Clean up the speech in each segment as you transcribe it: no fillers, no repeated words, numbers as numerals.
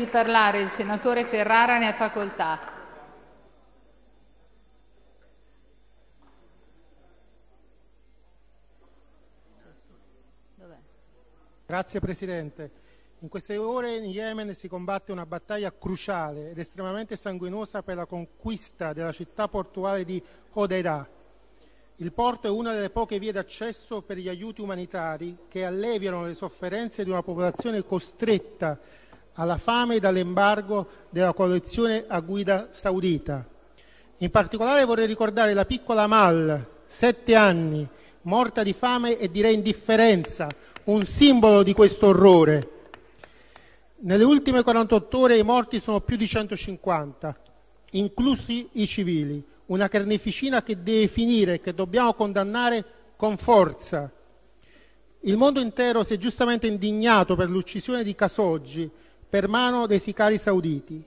Di parlare il senatore Ferrara, ne ha facoltà. Grazie Presidente. In queste ore in Yemen si combatte una battaglia cruciale ed estremamente sanguinosa per la conquista della città portuale di Hodeidah. Il porto è una delle poche vie d'accesso per gli aiuti umanitari che alleviano le sofferenze di una popolazione costretta alla fame dall'embargo della coalizione a guida saudita. In particolare vorrei ricordare la piccola Amal, 7 anni, morta di fame e direi indifferenza, un simbolo di questo orrore. Nelle ultime 48 ore i morti sono più di 150, inclusi i civili. Una carneficina che deve finire e che dobbiamo condannare con forza. Il mondo intero si è giustamente indignato per l'uccisione di Khashoggi per mano dei sicari sauditi.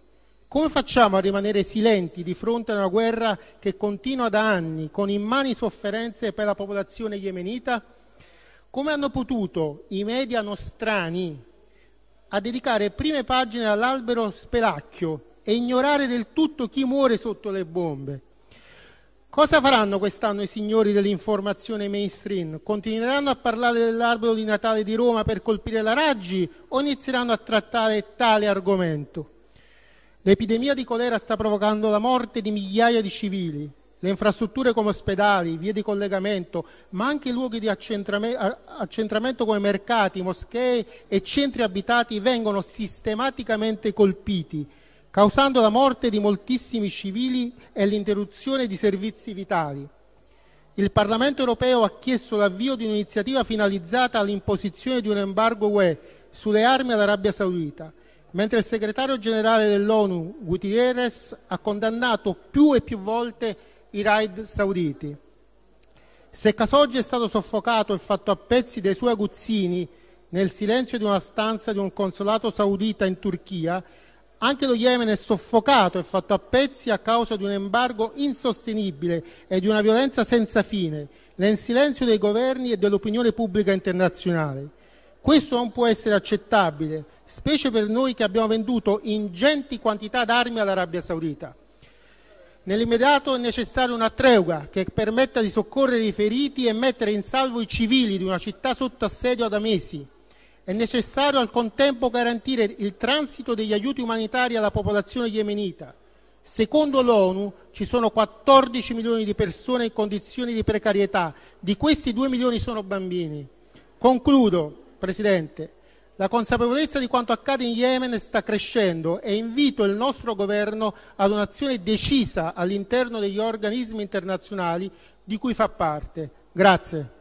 Come facciamo a rimanere silenti di fronte a una guerra che continua da anni con immani sofferenze per la popolazione yemenita? Come hanno potuto i media nostrani a dedicare prime pagine all'albero spelacchio e ignorare del tutto chi muore sotto le bombe? Cosa faranno quest'anno i signori dell'informazione mainstream? Continueranno a parlare dell'albero di Natale di Roma per colpire la Raggi o inizieranno a trattare tale argomento? L'epidemia di colera sta provocando la morte di migliaia di civili. Le infrastrutture come ospedali, vie di collegamento, ma anche luoghi di accentramento come mercati, moschee e centri abitati vengono sistematicamente colpiti, causando la morte di moltissimi civili e l'interruzione di servizi vitali. Il Parlamento europeo ha chiesto l'avvio di un'iniziativa finalizzata all'imposizione di un embargo UE sulle armi all'Arabia Saudita, mentre il segretario generale dell'ONU, Gutierrez, ha condannato più e più volte i raid sauditi. Se Khashoggi è stato soffocato e fatto a pezzi dai suoi aguzzini nel silenzio di una stanza di un consolato saudita in Turchia, anche lo Yemen è soffocato e fatto a pezzi a causa di un embargo insostenibile e di una violenza senza fine, nel silenzio dei governi e dell'opinione pubblica internazionale. Questo non può essere accettabile, specie per noi che abbiamo venduto ingenti quantità d'armi all'Arabia Saudita. Nell'immediato è necessaria una tregua che permetta di soccorrere i feriti e mettere in salvo i civili di una città sotto assedio da mesi. È necessario al contempo garantire il transito degli aiuti umanitari alla popolazione yemenita. Secondo l'ONU ci sono 14 milioni di persone in condizioni di precarietà, di questi 2 milioni sono bambini. Concludo, Presidente. La consapevolezza di quanto accade in Yemen sta crescendo e invito il nostro governo ad un'azione decisa all'interno degli organismi internazionali di cui fa parte. Grazie.